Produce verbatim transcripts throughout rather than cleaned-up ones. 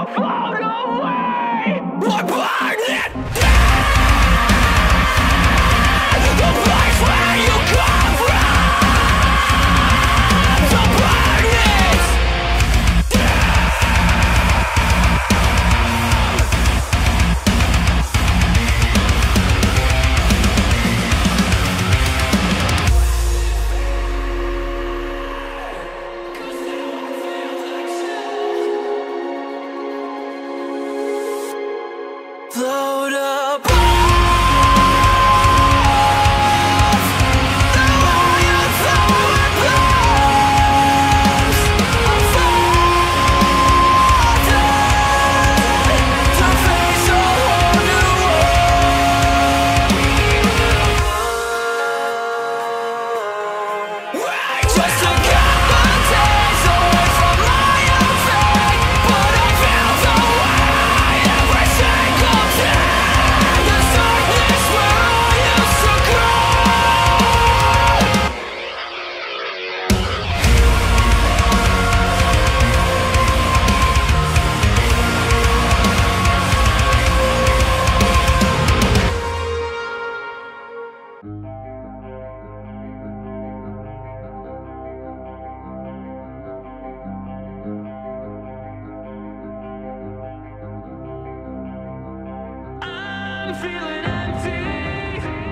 will float away! We're born in death! The place where you come from! The burn is feeling empty. Leave.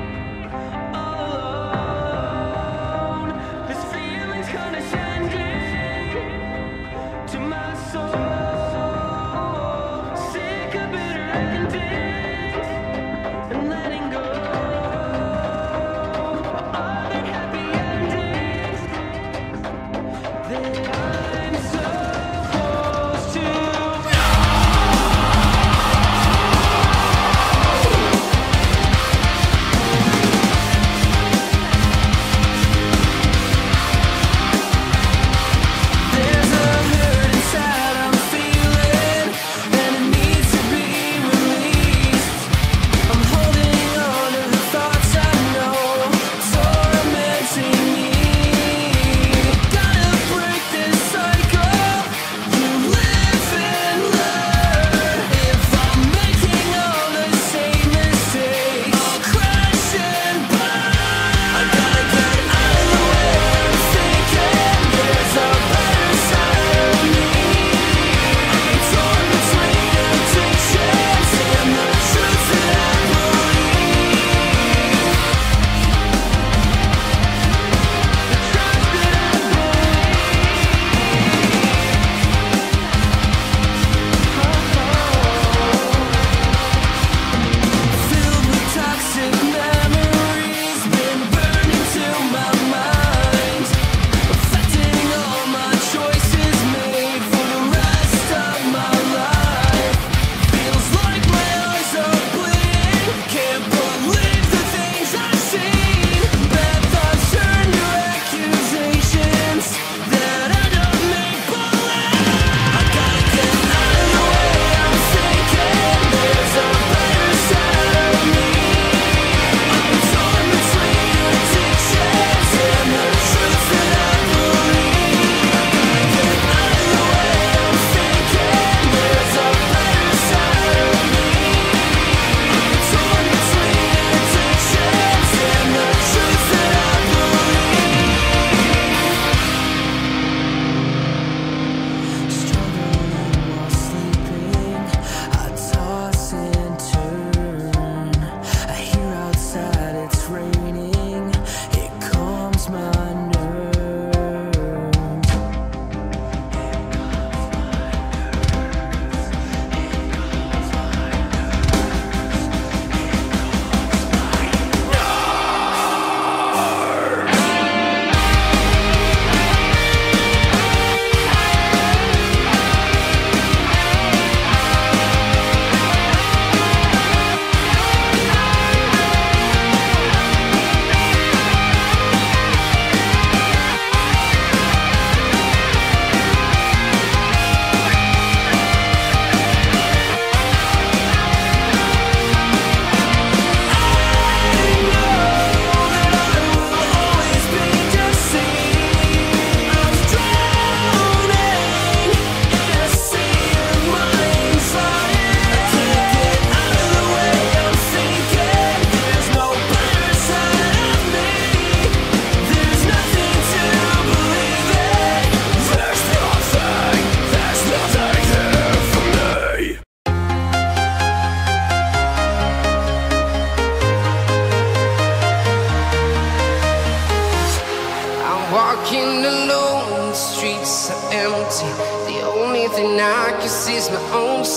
is my own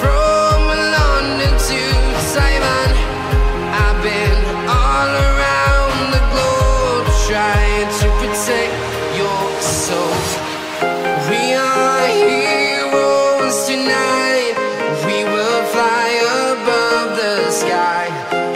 from London to Taiwan. I've been all around the globe, trying to protect your soul. We are heroes tonight.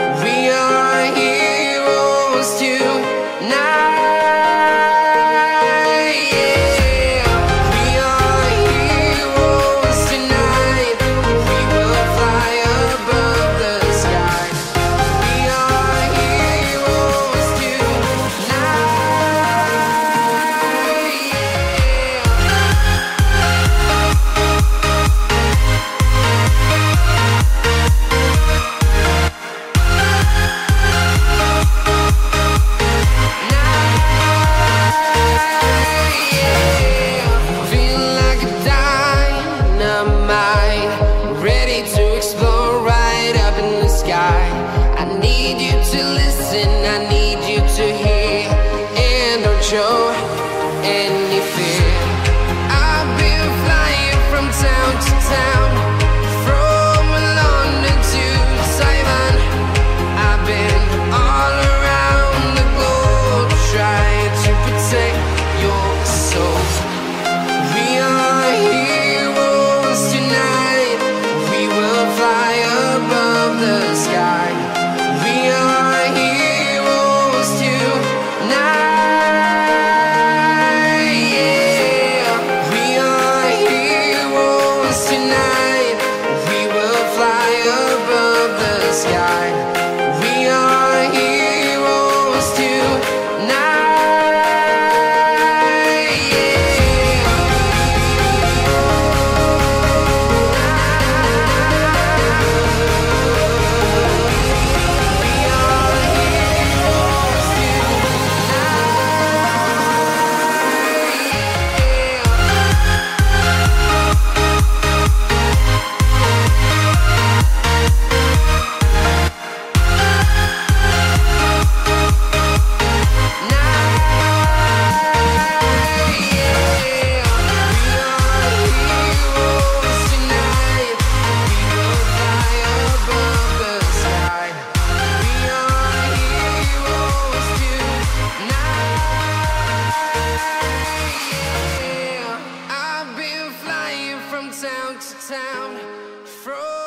Town to town, from